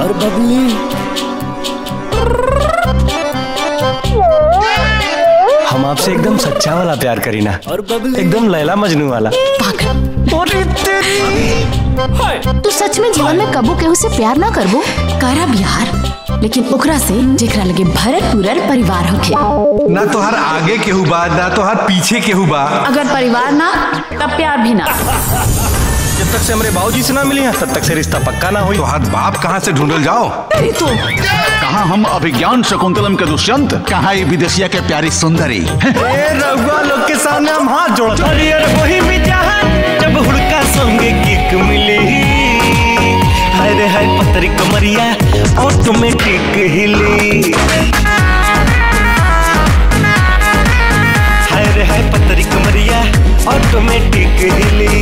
और बबली हम आपसे एकदम सच्चा वाला प्यार करीना और बबली एकदम लैला मजनू वाला। तू सच में जीवन में कबू केहू से प्यार ना करबो करब यार, लेकिन ओकरा से जेकरा लगे भरत पूरल परिवार होके ना, तो हर आगे केहू बा ना तो हर पीछे केहू बा, अगर परिवार ना तब प्यार भी ना। जब तक से हमरे बाबूजी से ना मिली है तब तक से रिश्ता पक्का ना हुई, तो हाथ बाप कहाँ से ढूंढल जाओ। तो कहाँ हम अभिज्ञान शकुंतलम के दुष्यंत, कहाँ ये विदेशिया के प्यारी सुंदरी। रघुआ लोग के सामने हम हाथ जोड़ जब हुड़का संगे किक मिली, हरे हरे पतरी कमरिया ऑटोमेटिक हिली, हरे हरे पतरी कमरिया ऑटोमेटिक हिली।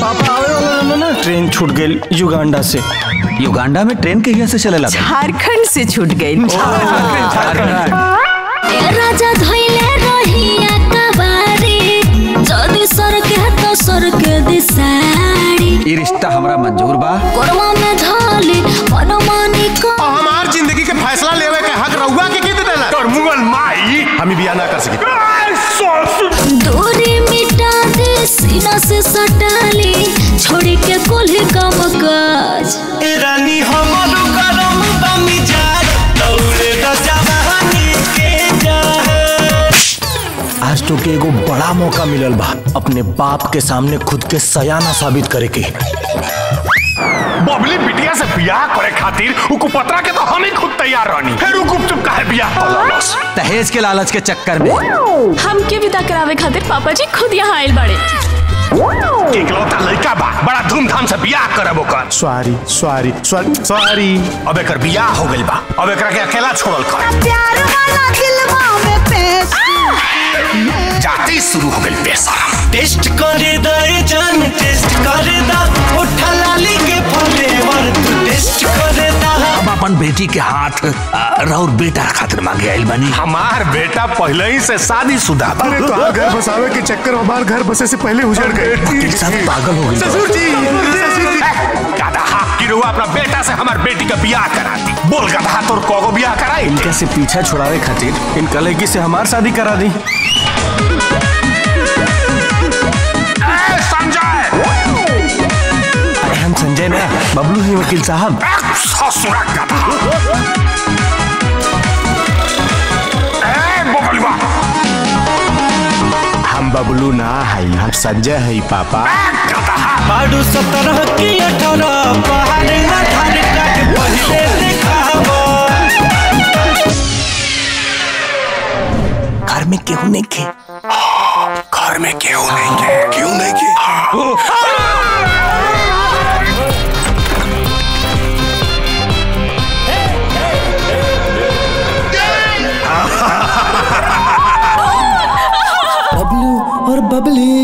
पापा आवे वाला ना ना ट्रेन छूट गई युगांडा से, युगांडा में ट्रेन के कैसे चले लगा, झारखंड से छूट गई। राजा धोइले रोहिया कवारी, जदी सर के तो सर के दिसारी, ई रिश्ता हमरा मंजूर बा। कोरमा में ढाली मनमानी को हमार जिंदगी के फैसला लेवे के हक रहुआ के के देला, और मुगल माई हम बियाह ना कर सकी। दूरी मिटा दे सीना से सटाली, छोड़ के कोल्हे का मकाज, ए रानी हमर करम बा मिजाज, दौड़े द जवानी के जान। आज तो के एगो बड़ा मौका मिलल बा अपने बाप के सामने खुद के सयाना साबित करे के। बबली बिटिया से बियाह करे खातिर उको पतरा के तो हम ही खुद तैयार रहनी, फिर उ गुपचुप काहे बियाह करलस, दहेज के लालच के चक्कर में हमके विदा करावे खातिर पापा जी खुद यहाँ आइल बाड़े। एकलौता लड़का बा, बड़ा धूमधाम से बियाह करब ओकर। सॉरी सॉरी सॉरी सॉरी, अब एकर बियाह हो गइल बा, अब एकरा के अकेला छोड़ल कर। प्यार वाला दिलवा में पेश जाती शुरू हो गइल बेशरम, टेस्ट करे द जान, टेस्ट करे द उठा लाली के फ्लेवर, टेस्ट करे द। अब अपन बेटी के हाथ और बेटा खातिर मांगे आइल बनी। हमार बेटा पहले ही से शादीशुदा, अरे तो घर बसावे के चक्कर हमार घर बसे से पहले हुजर गए, सब पागल हो गए। ससुर जी ससुर जी गधा की रहुआ अपना बेटा से हमार बेटी का बियाह करा दी, बोल गधा तोर कोगो बियाह कराई। इनके से पीछा छुड़ावे खातिर इन कलेगी से हमार शादी करा दी। संजय, हम संजय ना, बबलू ही वकील साहब। ससुरा गधा बबलू ना है, हम संजय है पापा। बाडू 17 की 18 पहाड़ आधार काट पहिले दिखाबो, घर में केहू नहीं के, घर में केहू नहीं के, क्यों नहीं के। और बबली